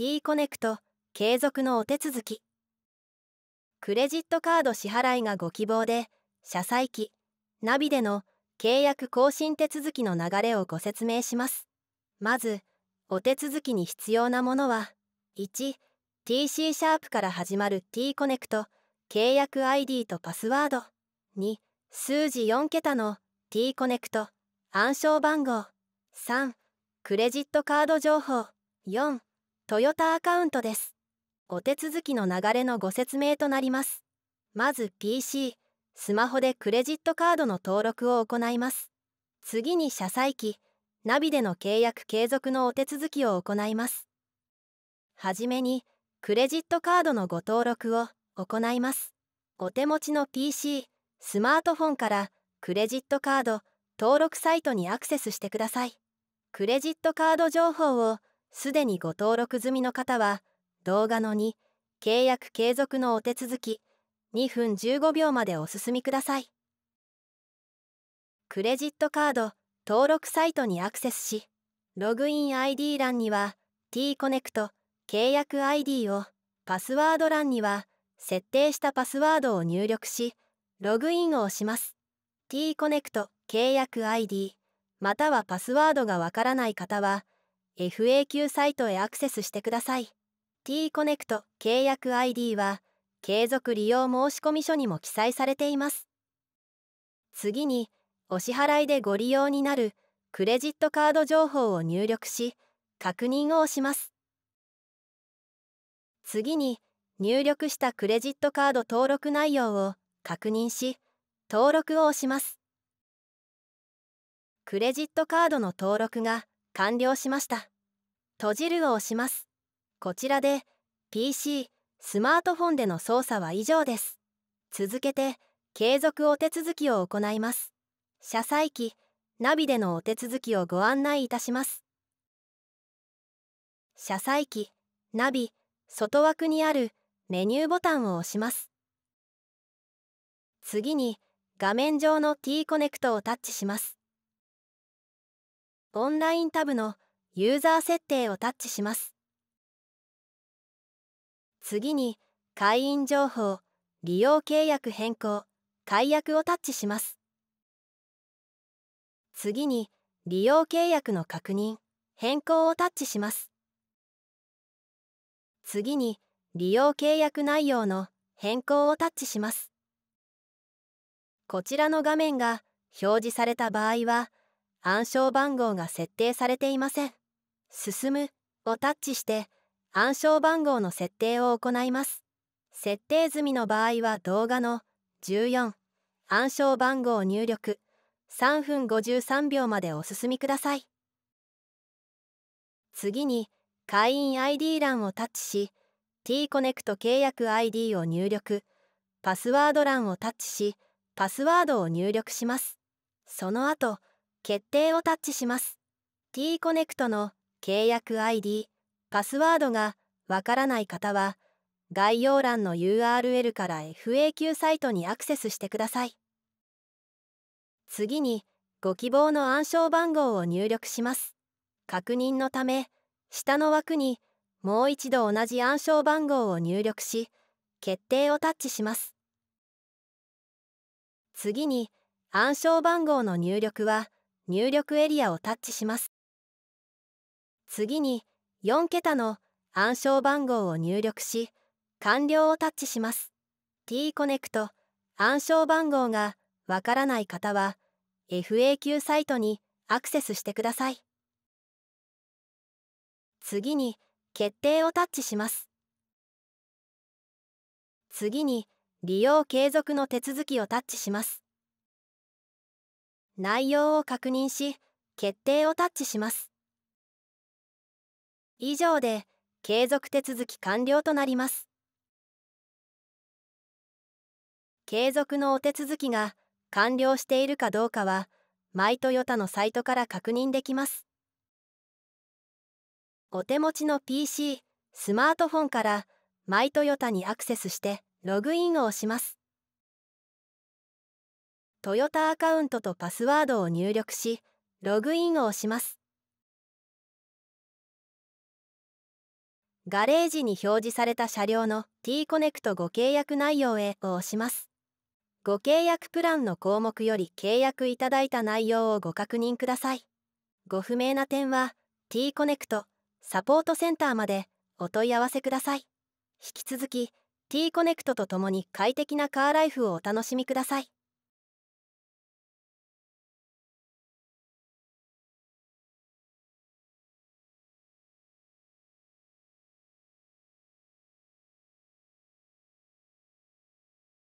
T-Connect 継続のお手続き。クレジットカード支払いがご希望で、車載機、ナビでの契約更新手続きの流れをご説明します。まず、お手続きに必要なものは、1、TC シャープから始まる T-Connect 契約 ID とパスワード。2、数字4桁の T-Connect 暗証番号。3、クレジットカード情報。4、トヨタアカウントです。お手続きの流れのご説明となります。まず PC、スマホでクレジットカードの登録を行います。次に車載機、ナビでの契約継続のお手続きを行います。はじめに、クレジットカードのご登録を行います。お手持ちの PC、スマートフォンからクレジットカード登録サイトにアクセスしてください。クレジットカード情報をすでにご登録済みの方は、動画の2、契約継続のお手続き、2分15秒までお進みください。クレジットカード登録サイトにアクセスし、ログイン ID 欄には T-Connect 契約 ID を、パスワード欄には設定したパスワードを入力し、ログインを押します。T-Connect 契約 ID またはパスワードがわからない方は、FAQ サイトへアクセスしてください。T-Connect 契約 ID は、継続利用申込書にも記載されています。次に、お支払いでご利用になるクレジットカード情報を入力し、確認を押します。次に、入力したクレジットカード登録内容を確認し、登録を押します。クレジットカードの登録が完了しました。閉じるを押します。こちらで PC、スマートフォンでの操作は以上です。続けて、継続お手続きを行います。車載機、ナビでのお手続きをご案内いたします。車載機、ナビ、外枠にあるメニューボタンを押します。次に、画面上の T-Connect をタッチします。オンラインタブのユーザー設定をタッチします。次に、会員情報、利用契約変更、解約をタッチします。次に、利用契約の確認、変更をタッチします。次に、利用契約内容の変更をタッチします。こちらの画面が表示された場合は、暗証番号が設定されていません。進むをタッチして、暗証番号の設定を行います。設定済みの場合は動画の14、暗証番号入力、3分53秒までお進みください。次に、会員 ID 欄をタッチし、T-Connect 契約 ID を入力、パスワード欄をタッチし、パスワードを入力します。その後、決定をタッチします。T-Connect の契約 ID、パスワードがわからない方は、概要欄の URL から FAQ サイトにアクセスしてください。次に、ご希望の暗証番号を入力します。確認のため、下の枠にもう一度同じ暗証番号を入力し、決定をタッチします。次に、暗証番号の入力は、入力エリアをタッチします。次に、4桁の暗証番号を入力し、完了をタッチします。T-Connect 暗証番号がわからない方は、FAQ サイトにアクセスしてください。次に、決定をタッチします。次に、利用継続の手続きをタッチします。内容を確認し、決定をタッチします。以上で継続手続き完了となります。継続のお手続きが完了しているかどうかは、マイトヨタのサイトから確認できます。お手持ちの PC、スマートフォンからマイトヨタにアクセスしてログインを押します。トヨタアカウントとパスワードを入力し、ログインを押します。ガレージに表示された車両の T-Connect ご契約内容へを押します。ご契約プランの項目より契約いただいた内容をご確認ください。ご不明な点は T-Connect サポートセンターまでお問い合わせください。引き続き T-Connect とともに快適なカーライフをお楽しみください。